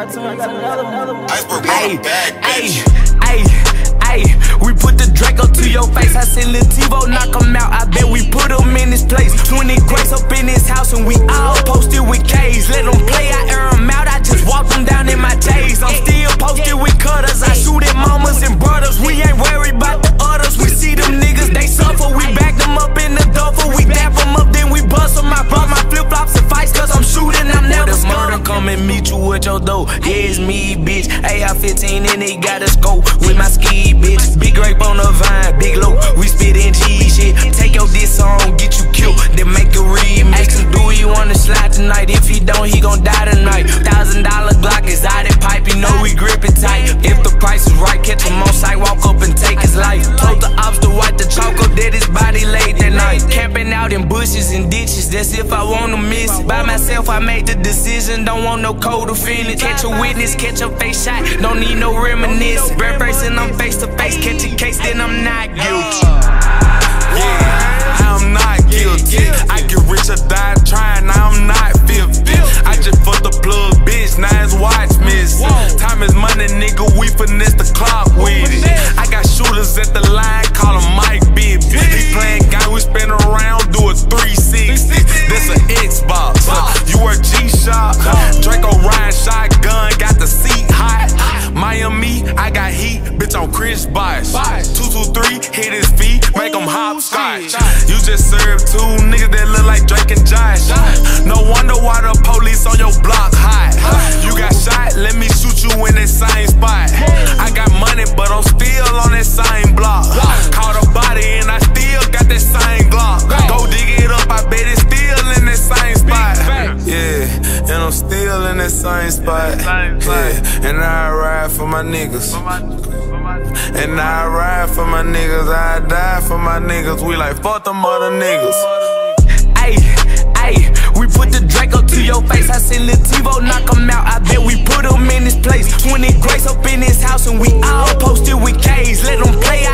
We put the Drake up to your face. I send Lil Tivo, knock him out. I bet we put him in his place. 20 grays up in his house, and we all posted with K's. Let him play, I air him out. I just walk him down in my J's. I'm still posted with cutters. I shoot at mamas and brothers. We ain't worried about the others. We see them niggas, they suffer. We back them up in the duffel. We dap them up, then we bust them. I brought my flip flops and fights, cause I'm shooting, I'm never scared. Come and meet you at your door. Yeah, it's me, bitch. AR-15 and they got a scope with my ski, bitch. Big grape on the vine, big low, we spittin' cheese shit. Take your diss on, get you killed, then make a remix. Ask him, do you wanna slide tonight? If he don't, he gon' die tonight. $1,000 Glock is out of pipe, you know we grip it tight. If the price is right, catch him on sight, walk up and take his life. Told the ops to wipe the chalk up, dead his body laid that night. Camping out in bushes and ditches, that's if I wanna miss it. By myself, I made the decision, don't want no co-defendants. Catch a witness, catch a face shot, don't need no reminisce. Breath racing, I'm face to face. Catch a case, then I'm not guilty. Yeah, I'm not guilty. I get rich or die trying, I'm not 50. I just fucked the plug, bitch, now it's watch missing. Time is money, nigga, we finesse the clock with it. I got shooters at the line, call him Mike Bibby. He playing guy, we spin around, do a 360. That's an Xbox, you a G-Shock. Drake Orion shotgun, got the seat hot. Miami, I got heat, bitch, I'm Chris Bosh. 223, hit his feet, make him hopscotch. You just served two niggas that look like Drake and Josh. No wonder why the police on your block hot. You got shot, let me shoot you in that same spot. I got money, but I'm still on that same block. Caught a body and I still got that same Glock. Go dig it up, I bet it's still in that same spot. Yeah, and I'm still in that same spot. Yeah, and I ride for my niggas. And I ride for my niggas. I die for my niggas. We like fuck them other niggas. Ayy, ayy, we put the Drake up to your face. I send Lil Tivo, knock him out. I bet we put him in his place. 20 grays up in his house, and we all posted with K's. Let him play.